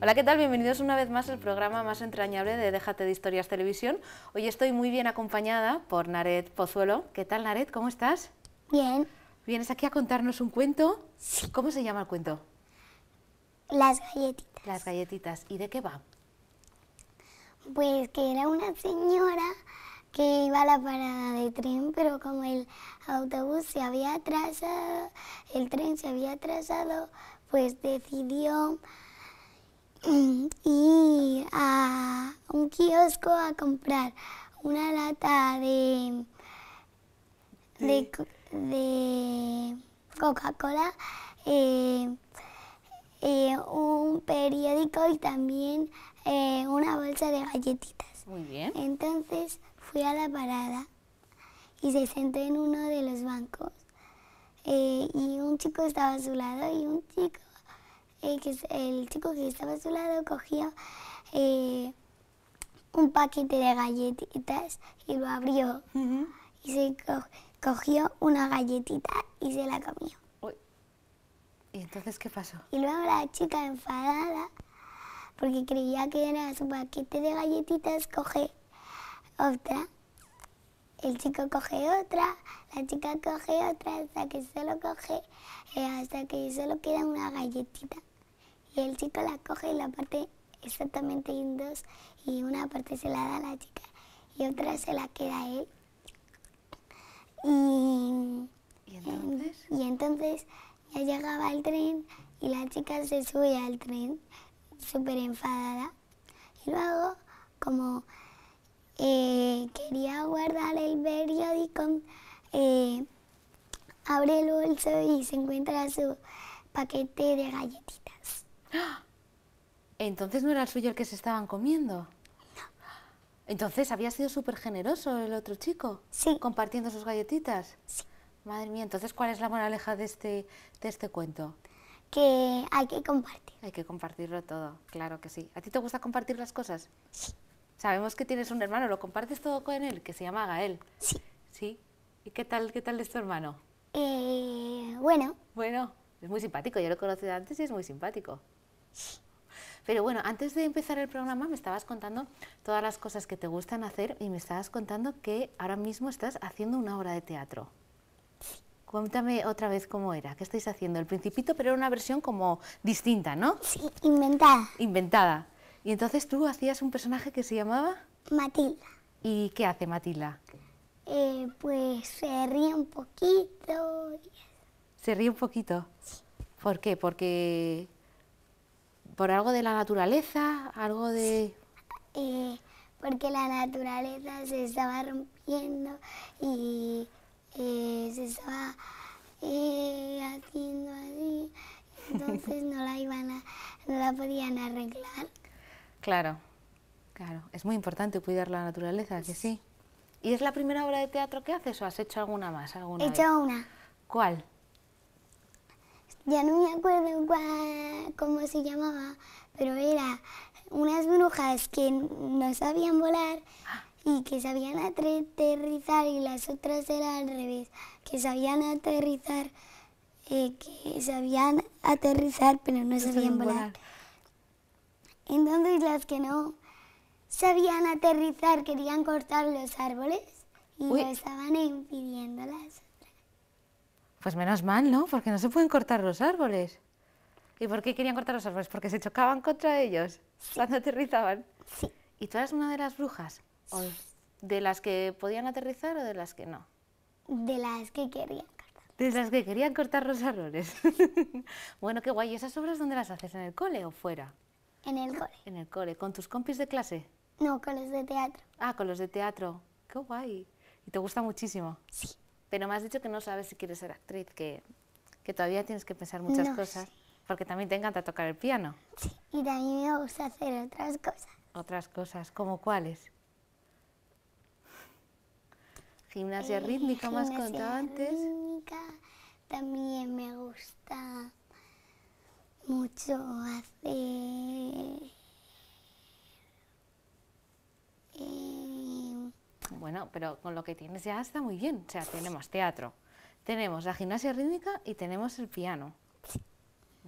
Hola, ¿qué tal? Bienvenidos una vez más al programa más entrañable de Déjate de Historias Televisión. Hoy estoy muy bien acompañada por Naret Pozuelo. ¿Qué tal, Naret? ¿Cómo estás? Bien. ¿Vienes aquí a contarnos un cuento? Sí. ¿Cómo se llama el cuento? Las galletitas. Las galletitas. ¿Y de qué va? Pues que era una señora que iba a la parada de tren, pero como el autobús se había atrasado, el tren se había atrasado, pues decidió ir a un kiosco a comprar una lata de Coca-Cola, un periódico y también una bolsa de galletitas. Muy bien. Entonces fui a la parada y se sentó en uno de los bancos y un chico estaba a su lado y un chico el chico que estaba a su lado cogió un paquete de galletitas y lo abrió. Y se cogió una galletita y se la comió. Uy. ¿Y entonces qué pasó? Y luego la chica, enfadada, porque creía que era su paquete de galletitas, coge otra. El chico coge otra, la chica coge otra, hasta que solo queda una galletita. Y el chico la coge y la parte exactamente en dos, y una parte se la da a la chica y otra se la queda a él. ¿Y entonces? Ya llegaba el tren y la chica se sube al tren, súper enfadada. Y luego, como quería guardar el periódico, abre el bolso y se encuentra su paquete de galletitas. Entonces no era el suyo el que se estaban comiendo. No. Entonces había sido súper generoso el otro chico. Sí. Compartiendo sus galletitas. Sí. Madre mía, entonces, ¿cuál es la moraleja de este cuento? Que hay que compartir. Hay que compartirlo todo, claro que sí. ¿A ti te gusta compartir las cosas? Sí. Sabemos que tienes un hermano, ¿lo compartes todo con él? Que se llama Gael. Sí. ¿Sí? ¿Y qué tal es tu hermano? Bueno. Bueno, es muy simpático, yo lo he conocido antes y es muy simpático. Sí. Pero bueno, antes de empezar el programa me estabas contando todas las cosas que te gustan hacer y me estabas contando que ahora mismo estás haciendo una obra de teatro. Sí. Cuéntame otra vez cómo era, qué estáis haciendo. El Principito, pero era una versión como distinta, ¿no? Sí, inventada. Inventada. Y entonces tú hacías un personaje que se llamaba Matilda. ¿Y qué hace Matilda? Pues se ríe un poquito. ¿Se ríe un poquito? Sí. ¿Por qué? Porque por algo de la naturaleza, algo de... Sí. Porque la naturaleza se estaba rompiendo y se estaba haciendo así, entonces no la podían arreglar. Claro, claro. Es muy importante cuidar la naturaleza, que sí. ¿Y es la primera obra de teatro que haces o has hecho alguna más? He hecho una. ¿Cuál? Ya no me acuerdo cómo se llamaba, pero era unas brujas que no sabían volar y que sabían aterrizar, y las otras era al revés, que sabían aterrizar, pero no sabían volar. Entonces las que no sabían aterrizar querían cortar los árboles y lo estaban impidiendo las otras. Pues menos mal, ¿no? Porque no se pueden cortar los árboles. ¿Y por qué querían cortar los árboles? Porque se chocaban contra ellos cuando aterrizaban. Sí. ¿Y tú eras una de las brujas? ¿O de las que podían aterrizar o de las que no? De las que querían cortar. De las que querían cortar los árboles. Bueno, qué guay. ¿Y esas obras dónde las haces? ¿En el cole o fuera? En el cole. En el cole. ¿Con tus compis de clase? No, con los de teatro. Ah, con los de teatro. Qué guay. ¿Y te gusta muchísimo? Sí. Pero me has dicho que no sabes si quieres ser actriz, que todavía tienes que pensar muchas cosas. Sí. Porque también te encanta tocar el piano. Sí, y también me gusta hacer otras cosas. ¿Otras cosas? ¿Cómo cuáles? Gimnasia rítmica, más contado antes. Gimnasia rítmica. También me gusta mucho hacer... Bueno, pero con lo que tienes ya está muy bien. O sea, tenemos teatro, tenemos la gimnasia rítmica y tenemos el piano.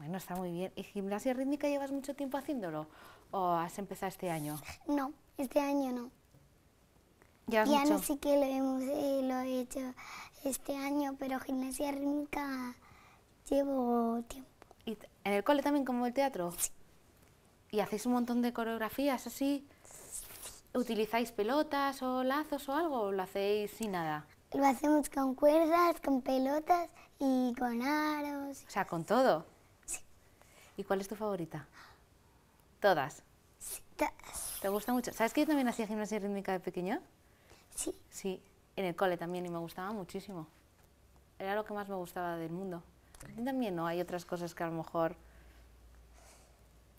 Bueno, está muy bien. ¿Y gimnasia rítmica llevas mucho tiempo haciéndolo? ¿O has empezado este año? No, este año no. ¿Llevas mucho? Piano sí que lo he hecho este año, pero gimnasia rítmica llevo tiempo. ¿Y en el cole también, como el teatro? Sí. ¿Y hacéis un montón de coreografías así? ¿Utilizáis pelotas o lazos o algo? ¿O lo hacéis sin nada? Lo hacemos con cuerdas, con pelotas y con aros. O sea, ¿con todo? Sí. ¿Y cuál es tu favorita? ¿Todas? Sí, todas. ¿Te gusta mucho? ¿Sabes que yo también hacía gimnasia rítmica de pequeña? Sí. Sí, en el cole también, y me gustaba muchísimo. Era lo que más me gustaba del mundo. A ti también, ¿no? Hay otras cosas que a lo mejor...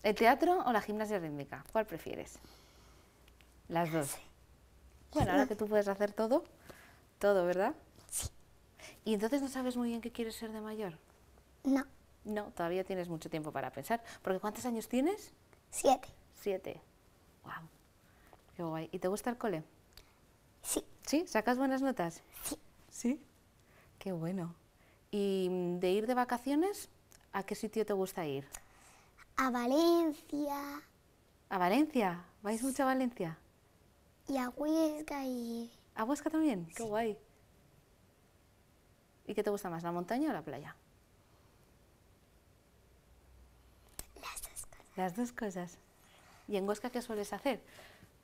¿El teatro o la gimnasia rítmica? ¿Cuál prefieres? Las dos. Sí. Bueno, ahora que tú puedes hacer todo... Todo, ¿verdad? Sí. ¿Y entonces no sabes muy bien qué quieres ser de mayor? No. No, todavía tienes mucho tiempo para pensar. Porque ¿cuántos años tienes? 7. 7. Wow. Qué guay. ¿Y te gusta el cole? Sí. ¿Sí? ¿Sacas buenas notas? Sí. ¿Sí? Qué bueno. ¿Y de ir de vacaciones, a qué sitio te gusta ir? A Valencia. ¿A Valencia? ¿Vais mucho a Valencia? Y a Huesca y... ¿A Huesca también? Sí. ¡Qué guay! ¿Y qué te gusta más, la montaña o la playa? Las dos cosas. Las dos cosas. ¿Y en Huesca qué sueles hacer?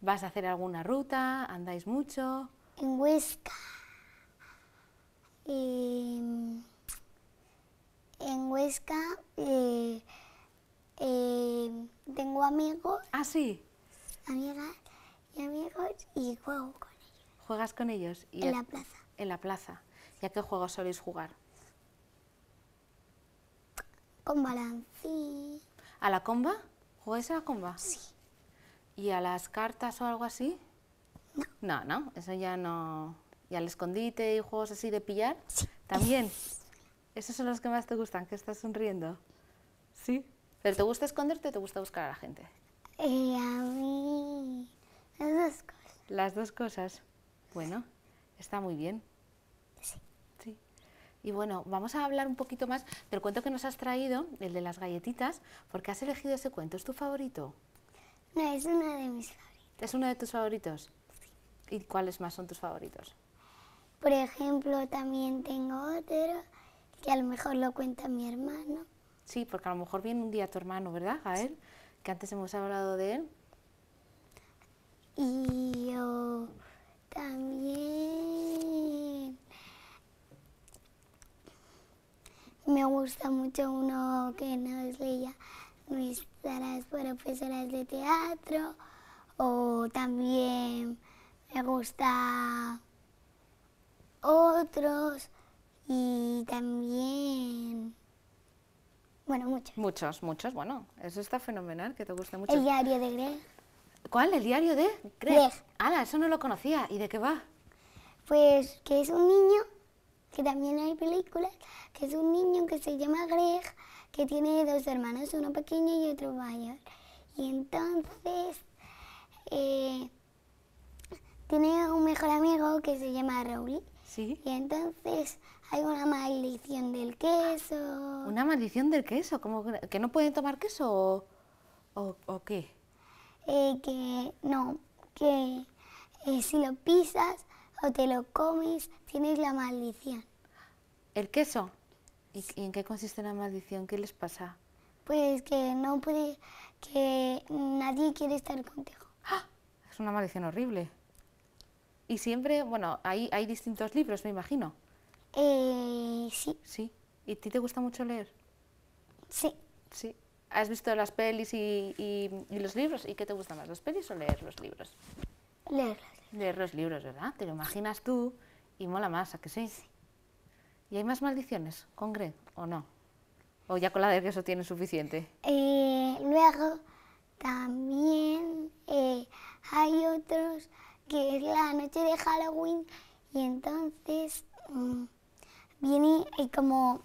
¿Vas a hacer alguna ruta? ¿Andáis mucho? En Huesca... tengo amigos... ¿Ah, sí? Amigas y amigos, y juego con... ¿Juegas con ellos? Y en la plaza. En la plaza. ¿Y a qué juegos soléis jugar? Con balancín. ¿A la comba? ¿Jugáis a la comba? Sí. ¿Y a las cartas o algo así? No. No, no, eso ya no... ¿Y al escondite y juegos así de pillar? Sí. ¿También? Esos son los que más te gustan, que estás sonriendo. ¿Sí? ¿Pero te gusta esconderte o te gusta buscar a la gente? A mí... Las dos cosas. Las dos cosas. Bueno, está muy bien. Sí. Sí. Y bueno, vamos a hablar un poquito más del cuento que nos has traído, el de las galletitas, porque has elegido ese cuento. ¿Es tu favorito? No, es uno de mis favoritos. ¿Es uno de tus favoritos? Sí. ¿Y cuáles más son tus favoritos? Por ejemplo, también tengo otro, que a lo mejor lo cuenta mi hermano. Sí, porque a lo mejor viene un día tu hermano, ¿verdad, Gael? Sí. Que antes hemos hablado de él. Y yo... También me gusta mucho uno que nos leía nuestras profesoras de teatro, o también me gusta otros, y también, bueno, muchos. Muchos, muchos, bueno, eso está fenomenal, que te gusta mucho. El diario de Greg. ¿Cuál? ¿El diario de Greg? ¡Hala! Eso no lo conocía. ¿Y de qué va? Pues que es un niño, que también hay películas, que es un niño que se llama Greg, que tiene dos hermanos, uno pequeño y otro mayor. Y entonces tiene un mejor amigo que se llama Rowley. Sí. Y entonces hay una maldición del queso. ¿Una maldición del queso? ¿Cómo que no pueden tomar queso o qué? Que si lo pisas o te lo comes, tienes la maldición. ¿El queso? ¿Y en qué consiste la maldición? ¿Qué les pasa? Pues que no puede, que nadie quiere estar contigo. ¡Ah! Es una maldición horrible. Y siempre, bueno, hay distintos libros, me imagino. Sí. Sí. ¿Y a ti te gusta mucho leer? Sí. Sí. ¿Has visto las pelis y los libros? ¿Y qué te gusta más, las pelis o leer los libros? Leer los libros. Leer los libros, ¿verdad? Te lo imaginas tú y mola más, ¿a que sí? Sí. ¿Y hay más maldiciones con Greg o no? ¿O ya con la de queso tienes suficiente? Luego también hay otros, que es la noche de Halloween, y entonces viene como...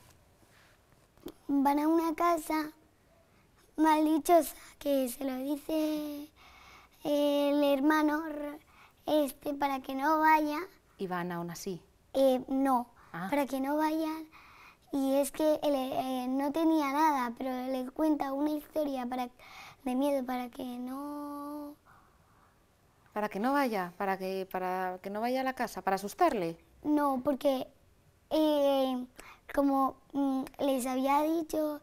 Van a una casa... maldichosa, que se lo dice el hermano para que no vaya. ¿Y van aún así? No, para que no vayan, Y es que él no tenía nada, pero le cuenta una historia de miedo para que no... ¿Para que no vaya? ¿Para que no vaya a la casa? ¿Para asustarle? No, porque como les había dicho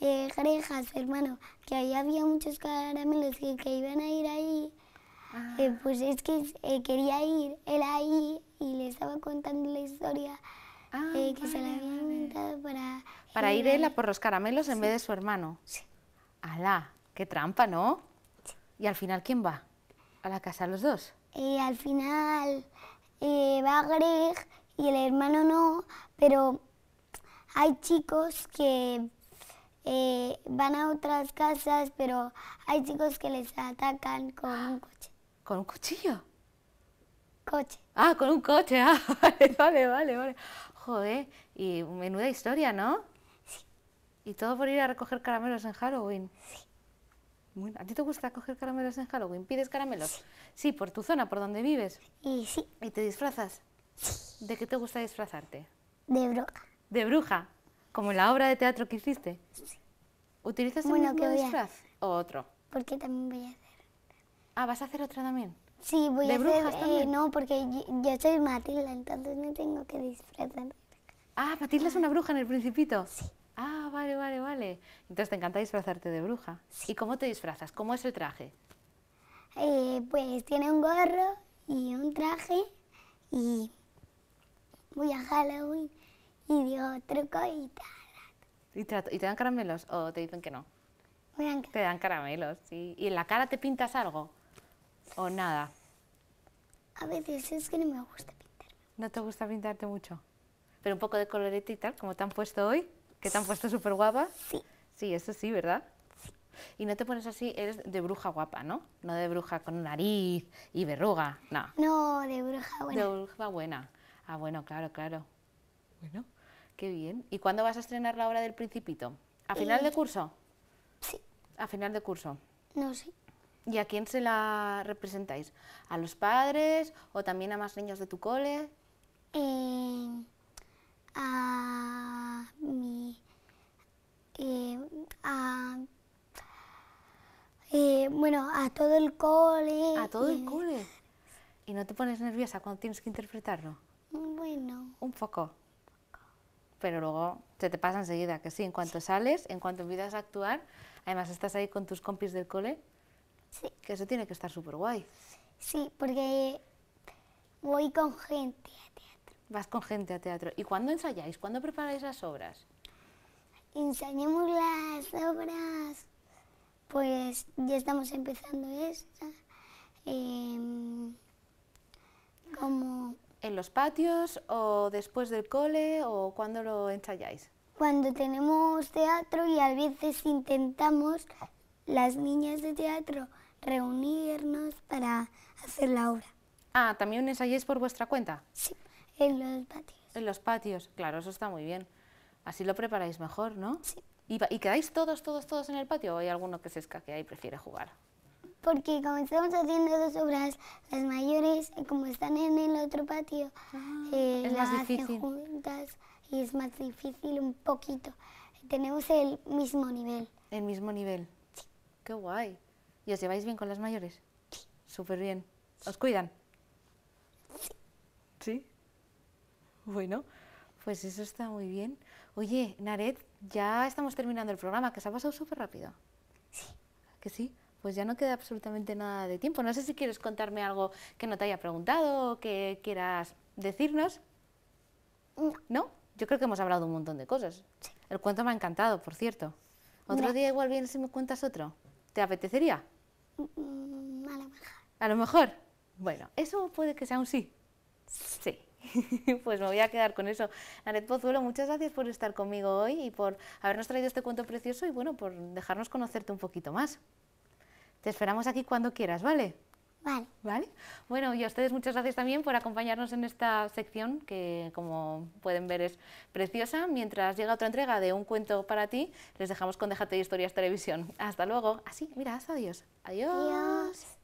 Greg, su hermano, que ahí había muchos caramelos que iban a ir ahí, pues es que quería ir él ahí y le estaba contando la historia que se la había inventado para... Para ir él a por los caramelos en vez de su hermano. Sí. ¡Hala! ¡Qué trampa!, ¿no? Sí. ¿Y al final quién va? ¿A la casa los dos? Al final va Greg y el hermano no, pero hay chicos que van a otras casas, pero hay chicos que les atacan con un coche. ¿Con un cuchillo? Coche. Ah, con un coche, vale. Joder, y menuda historia, ¿no? Sí. ¿Y todo por ir a recoger caramelos en Halloween? Sí. ¿A ti te gusta coger caramelos en Halloween? ¿Pides caramelos? Sí. Sí, por tu zona, por donde vives. Y sí. ¿Y te disfrazas? Sí. ¿De qué te gusta disfrazarte? De bruja. ¿De bruja? ¿Como en la obra de teatro que hiciste? Sí. ¿Utilizas el mismo disfraz o otro? Porque también voy a hacer. Ah, ¿vas a hacer otra también? Sí, voy a hacer... no, porque yo soy Matilda, entonces no tengo que disfrazarme. Ah, Matilda es una bruja en El Principito. Sí. Ah, vale. Entonces te encanta disfrazarte de bruja. Sí. ¿Y cómo te disfrazas? ¿Cómo es el traje? Pues tiene un gorro y un traje y voy a Halloween y digo truco y tal. ¿Y te dan caramelos o te dicen que no? Me dan caramelos. Te dan caramelos, sí. ¿Y en la cara te pintas algo o nada? A veces es que no me gusta pintarme. ¿No te gusta pintarte mucho? Pero un poco de colorete y tal, como te han puesto hoy. ¿Que te han puesto súper guapa? Sí. Sí, eso sí, ¿verdad? Sí. Y no te pones así, eres de bruja guapa, ¿no? No de bruja con nariz y verruga, no. No, de bruja buena. De bruja buena. Ah, bueno, claro. Bueno, qué bien. ¿Y cuándo vas a estrenar la obra del Principito? ¿A final de curso? Sí. ¿A final de curso? No, sí. ¿Y a quién se la representáis? ¿A los padres o también a más niños de tu cole? A todo el cole. ¿A todo el cole? ¿Y no te pones nerviosa cuando tienes que interpretarlo? Bueno. Un poco. Pero luego se te pasa enseguida, que sí, en cuanto sales, en cuanto empiezas a actuar, además estás ahí con tus compis del cole, sí. Que eso tiene que estar súper guay. Sí, porque voy con gente a teatro. Vas con gente a teatro. ¿Y cuándo ensayáis? ¿Cuándo preparáis las obras? Ensayamos las obras, pues ya estamos empezando esta, como... ¿En los patios o después del cole o cuándo lo ensayáis? Cuando tenemos teatro y a veces intentamos las niñas de teatro reunirnos para hacer la obra. Ah, ¿también ensayáis por vuestra cuenta? Sí, en los patios. En los patios, claro, eso está muy bien. Así lo preparáis mejor, ¿no? Sí. ¿Y quedáis todos en el patio o hay alguno que se escaquea y prefiere jugar? Porque como estamos haciendo dos obras, las mayores, como están en el otro patio, las hacen juntas y es más difícil un poquito. Tenemos el mismo nivel. ¿El mismo nivel? Sí. ¡Qué guay! ¿Y os lleváis bien con las mayores? Sí. Súper bien. ¿Os cuidan? Sí. ¿Sí? Bueno, pues eso está muy bien. Oye, Naret, ya estamos terminando el programa, que se ha pasado súper rápido. Sí. ¿Que sí? Pues ya no queda absolutamente nada de tiempo. No sé si quieres contarme algo que no te haya preguntado o que quieras decirnos. No. ¿No? Yo creo que hemos hablado un montón de cosas. Sí. El cuento me ha encantado, por cierto. Otro día igual vienes y me cuentas otro. ¿Te apetecería? A lo mejor. ¿A lo mejor? Bueno, eso puede que sea un sí. Sí. Pues me voy a quedar con eso. Naret Pozuelo, muchas gracias por estar conmigo hoy y por habernos traído este cuento precioso y bueno, por dejarnos conocerte un poquito más. Te esperamos aquí cuando quieras, ¿vale? Vale. Bueno, y a ustedes muchas gracias también por acompañarnos en esta sección que, como pueden ver, es preciosa. Mientras llega otra entrega de Un cuento para ti, les dejamos con Déjate de Historias Televisión. Hasta luego. Así, mira, adiós. Adiós.